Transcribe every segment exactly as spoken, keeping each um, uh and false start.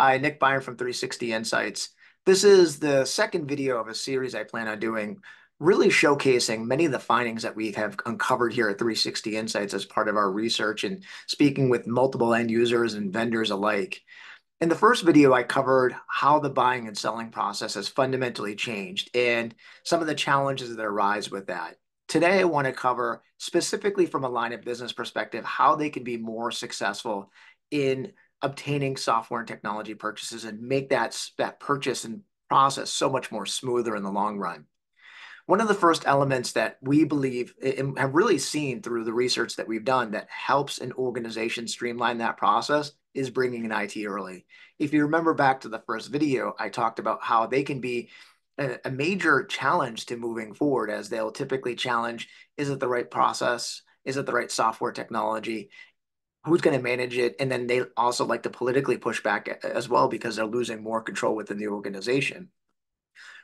Hi, Nick Biron from three sixty Insights. This is the second video of a series I plan on doing, really showcasing many of the findings that we have uncovered here at three sixty Insights as part of our research and speaking with multiple end users and vendors alike. In the first video, I covered how the buying and selling process has fundamentally changed and some of the challenges that arise with that. Today, I want to cover specifically from a line of business perspective, how they can be more successful in obtaining software and technology purchases and make that, that purchase and process so much more smoother in the long run. One of the first elements that we believe and have really seen through the research that we've done that helps an organization streamline that process is bringing in I T early. If you remember back to the first video, I talked about how they can be a, a major challenge to moving forward, as they'll typically challenge, is it the right process? Is it the right software technology? Who's going to manage it? And then they also like to politically push back as well, because they're losing more control within the organization.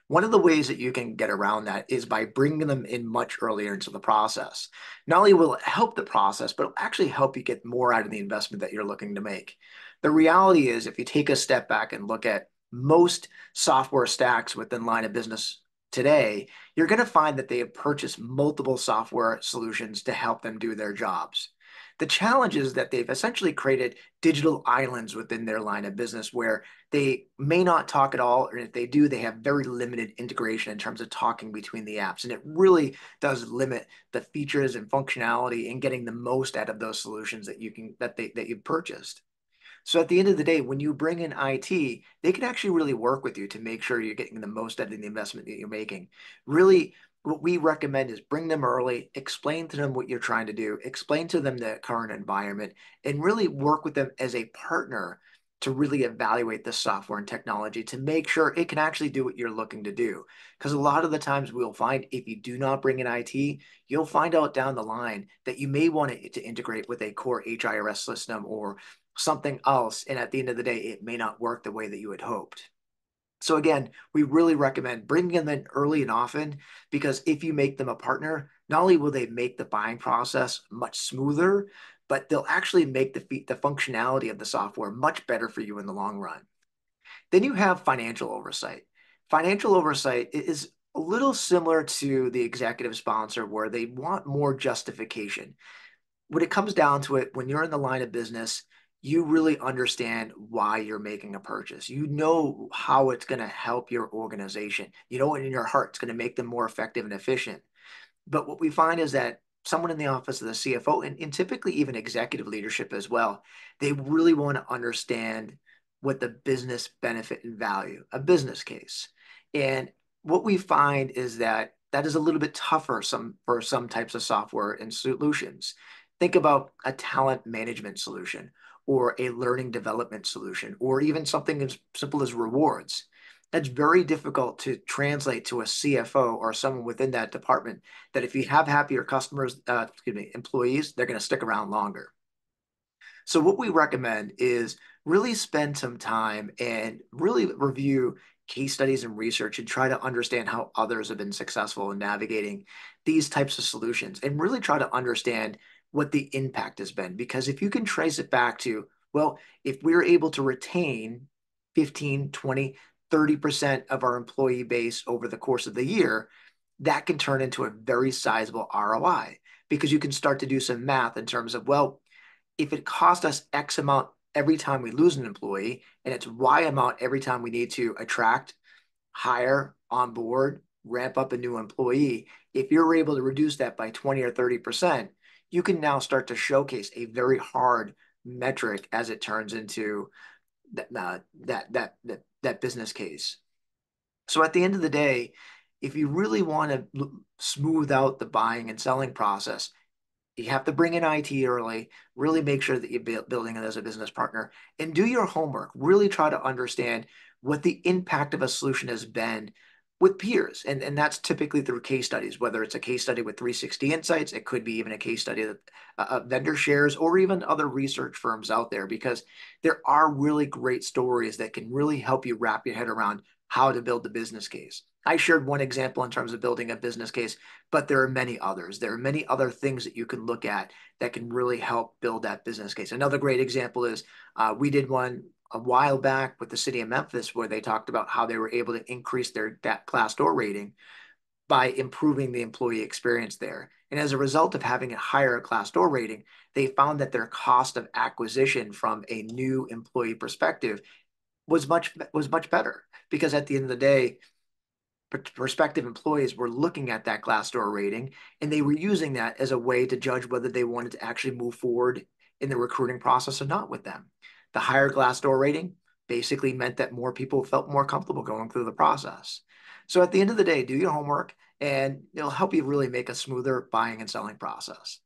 One of the ways that you can get around that is by bringing them in much earlier into the process. Not only will it help the process, but it'll actually help you get more out of the investment that you're looking to make. The reality is, if you take a step back and look at most software stacks within line of business today, you're going to find that they have purchased multiple software solutions to help them do their jobs. The challenge is that they've essentially created digital islands within their line of business where they may not talk at all, or if they do, they have very limited integration in terms of talking between the apps. And it really does limit the features and functionality and getting the most out of those solutions that you can that they that you've purchased. So at the end of the day, when you bring in I T, they can actually really work with you to make sure you're getting the most out of the investment that you're making. Really, what we recommend is bring them early, explain to them what you're trying to do, explain to them the current environment, and really work with them as a partner to really evaluate the software and technology to make sure it can actually do what you're looking to do. Because a lot of the times we'll find, if you do not bring in I T, you'll find out down the line that you may want it to integrate with a core H R I S system or something else. And at the end of the day, it may not work the way that you had hoped. So again, we really recommend bringing them in early and often, because if you make them a partner, not only will they make the buying process much smoother, but they'll actually make the, the functionality of the software much better for you in the long run. Then you have financial oversight. Financial oversight is a little similar to the executive sponsor, where they want more justification. When it comes down to it, when you're in the line of business, you really understand why you're making a purchase. You know how it's going to help your organization. You know what in your heart it's going to make them more effective and efficient. But what we find is that someone in the office of the C F O, and, and typically even executive leadership as well, they really want to understand what the business benefit and value, a business case. And what we find is that that is a little bit tougher some, for some types of software and solutions. Think about a talent management solution, or a learning development solution, or even something as simple as rewards. That's very difficult to translate to a C F O or someone within that department, that if you have happier customers, uh, excuse me, employees, they're going to stick around longer. So what we recommend is really spend some time and really review case studies and research and try to understand how others have been successful in navigating these types of solutions, and really try to understand what the impact has been. Because if you can trace it back to, well, if we're able to retain fifteen, twenty, thirty percent of our employee base over the course of the year, that can turn into a very sizable R O I, because you can start to do some math in terms of, well, if it cost us X amount every time we lose an employee, and it's Y amount every time we need to attract, hire, onboard, ramp up a new employee, if you're able to reduce that by twenty or thirty percent, you can now start to showcase a very hard metric as it turns into that, uh, that, that, that, that business case. So at the end of the day, if you really want to smooth out the buying and selling process, you have to bring in I T early, really make sure that you're building it as a business partner, and do your homework. Really try to understand what the impact of a solution has been with peers. And, and that's typically through case studies, whether it's a case study with three sixty Insights, it could be even a case study that a vendor shares, or even other research firms out there, because there are really great stories that can really help you wrap your head around how to build the business case. I shared one example in terms of building a business case, but there are many others. There are many other things that you can look at that can really help build that business case. Another great example is uh, we did one a while back with the city of Memphis, where they talked about how they were able to increase their that Glassdoor rating by improving the employee experience there. And as a result of having a higher Glassdoor rating, they found that their cost of acquisition from a new employee perspective was much, was much better, because at the end of the day, prospective employees were looking at that Glassdoor rating, and they were using that as a way to judge whether they wanted to actually move forward in the recruiting process or not with them. The higher Glassdoor rating basically meant that more people felt more comfortable going through the process. So at the end of the day, do your homework, and it'll help you really make a smoother buying and selling process.